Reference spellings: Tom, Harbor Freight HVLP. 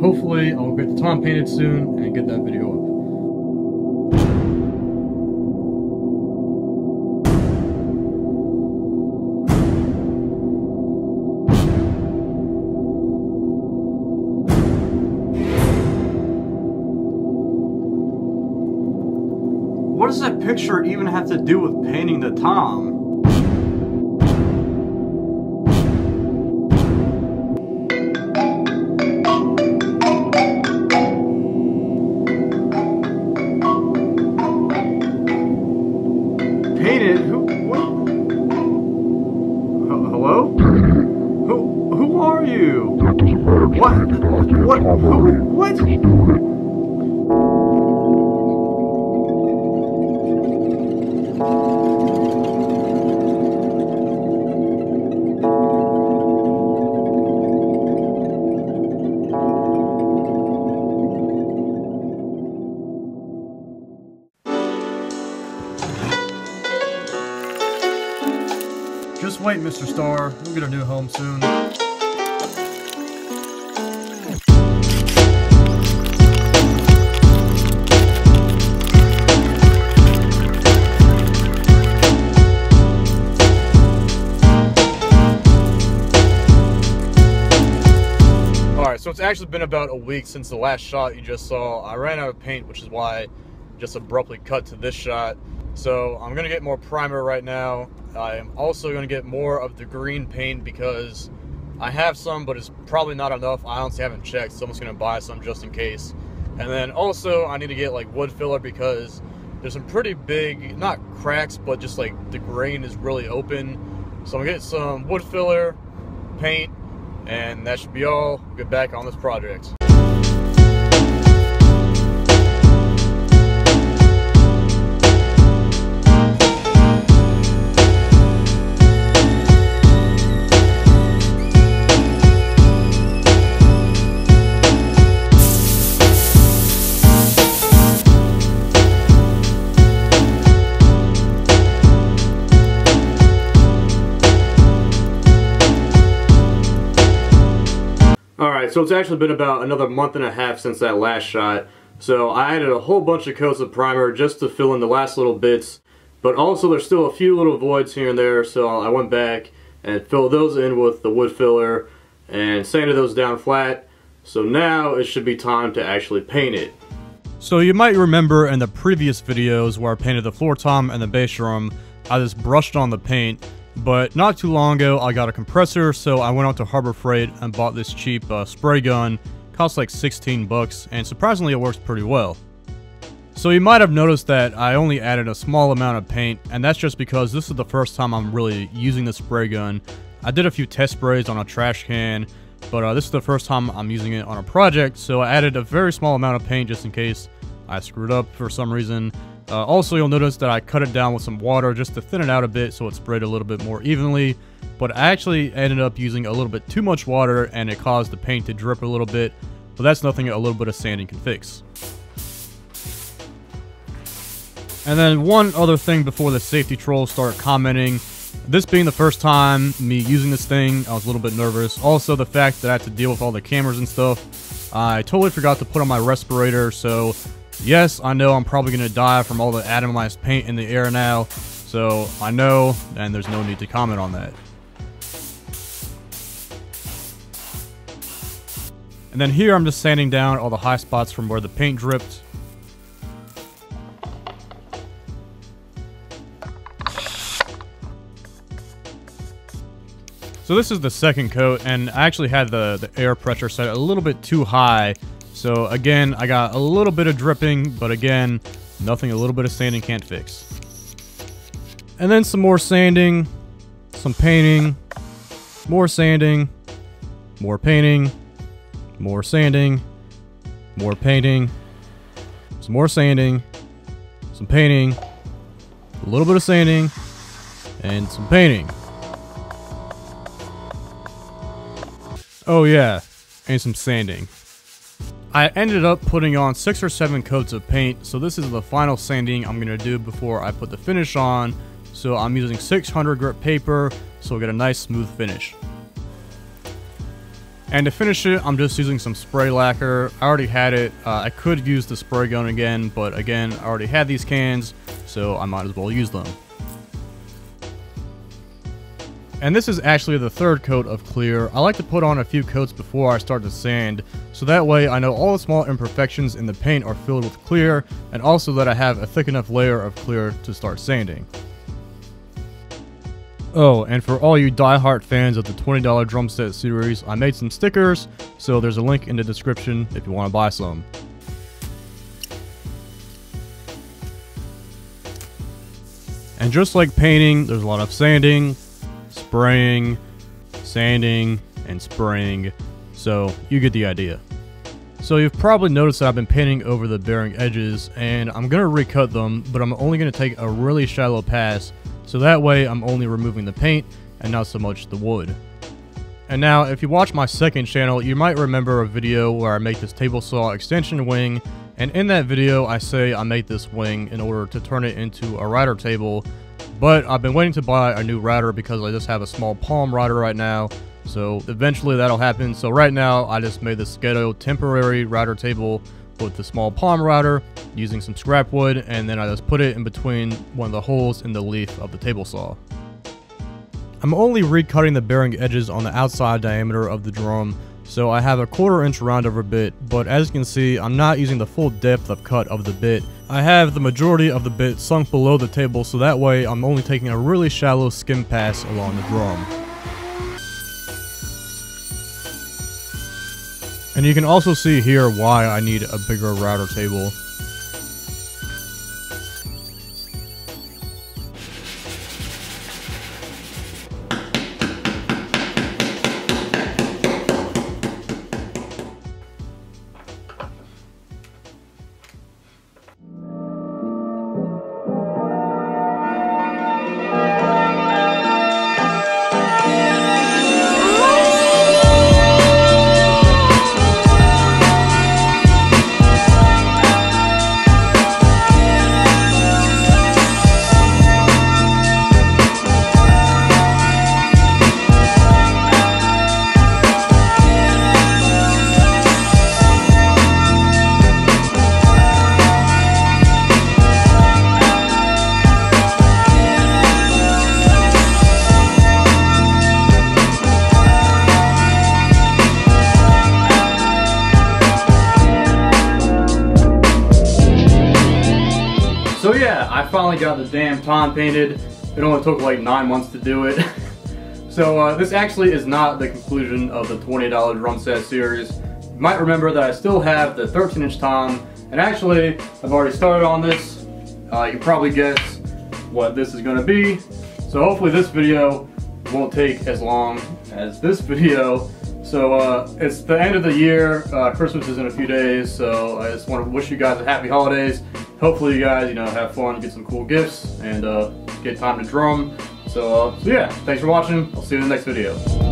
and hopefully I'll get the Tom painted soon and get that video up. What does that picture even have to do with painting the Tom? Painted? Who? What? Hello? Who are you? That doesn't matter. What? What? Just do it. Just wait, Mr. Star. We'll get a new home soon. Alright, so it's actually been about a week since the last shot you just saw. I ran out of paint, which is why I just abruptly cut to this shot. So I'm going to get more primer right now. I am also going to get more of the green paint because I have some, but it's probably not enough. I honestly haven't checked, so I'm just going to buy some just in case. And then also I need to get like wood filler because there's some pretty big, not cracks, but just like the grain is really open. So I'm going to get some wood filler, paint, and that should be all. We'll get back on this project. So it's actually been about another month and a half since that last shot. So I added a whole bunch of coats of primer just to fill in the last little bits. But also there's still a few little voids here and there, so I went back and filled those in with the wood filler and sanded those down flat. So now it should be time to actually paint it. So you might remember in the previous videos where I painted the floor tom and the base room, I just brushed on the paint. But not too long ago, I got a compressor, so I went out to Harbor Freight and bought this cheap spray gun. Costs like 16 bucks, and surprisingly, it works pretty well. So you might have noticed that I only added a small amount of paint, and that's just because this is the first time I'm really using the spray gun. I did a few test sprays on a trash can, but this is the first time I'm using it on a project, so I added a very small amount of paint just in case I screwed up for some reason. Also, you'll notice that I cut it down with some water just to thin it out a bit so it spread a little bit more evenly, but I actually ended up using a little bit too much water and it caused the paint to drip a little bit, but that's nothing a little bit of sanding can fix. And then one other thing before the safety trolls start commenting, this being the first time me using this thing, I was a little bit nervous. Also the fact that I had to deal with all the cameras and stuff, I totally forgot to put on my respirator, so yes, I know I'm probably going to die from all the atomized paint in the air now, so I know, and there's no need to comment on that. And then here I'm just sanding down all the high spots from where the paint dripped. So this is the second coat, and I actually had the air pressure set a little bit too high. So again, I got a little bit of dripping, but again, nothing a little bit of sanding can't fix. And then some more sanding, some painting, more sanding, more painting, more sanding, more painting, some more sanding, some painting, a little bit of sanding, and some painting. Oh yeah, and some sanding. I ended up putting on 6 or 7 coats of paint, so this is the final sanding I'm going to do before I put the finish on. So I'm using 600 grit paper, so we'll get a nice smooth finish. And to finish it, I'm just using some spray lacquer. I already had it. I could use the spray gun again, but again, I already had these cans, so I might as well use them. And this is actually the third coat of clear. I like to put on a few coats before I start to sand, so that way I know all the small imperfections in the paint are filled with clear, and also that I have a thick enough layer of clear to start sanding. Oh, and for all you diehard fans of the $20 drum set series, I made some stickers, so there's a link in the description if you want to buy some. And just like painting, there's a lot of sanding, spraying, sanding, and spraying, so you get the idea. So you've probably noticed that I've been painting over the bearing edges, and I'm going to recut them, but I'm only going to take a really shallow pass, so that way I'm only removing the paint and not so much the wood. And now, if you watch my second channel, you might remember a video where I make this table saw extension wing, and in that video I say I make this wing in order to turn it into a router table. But I've been waiting to buy a new router because I just have a small palm router right now, so eventually that'll happen. So right now I just made this ghetto temporary router table with the small palm router using some scrap wood, and then I just put it in between one of the holes in the leaf of the table saw. I'm only recutting the bearing edges on the outside diameter of the drum, so I have a 1/4 inch roundover bit, but as you can see, I'm not using the full depth of cut of the bit. I have the majority of the bit sunk below the table, so that way I'm only taking a really shallow skim pass along the drum. And you can also see here why I need a bigger router table. So yeah, I finally got the damn Tom painted. It only took like 9 months to do it. So this actually is not the conclusion of the $20 drum set series. You might remember that I still have the 13-inch Tom, and actually I've already started on this. You can probably guess what this is going to be. So hopefully this video won't take as long as this video. So it's the end of the year. Christmas is in a few days, so I just want to wish you guys a happy holidays. Hopefully you guys, have fun, get some cool gifts, and get time to drum. So yeah, thanks for watching. I'll see you in the next video.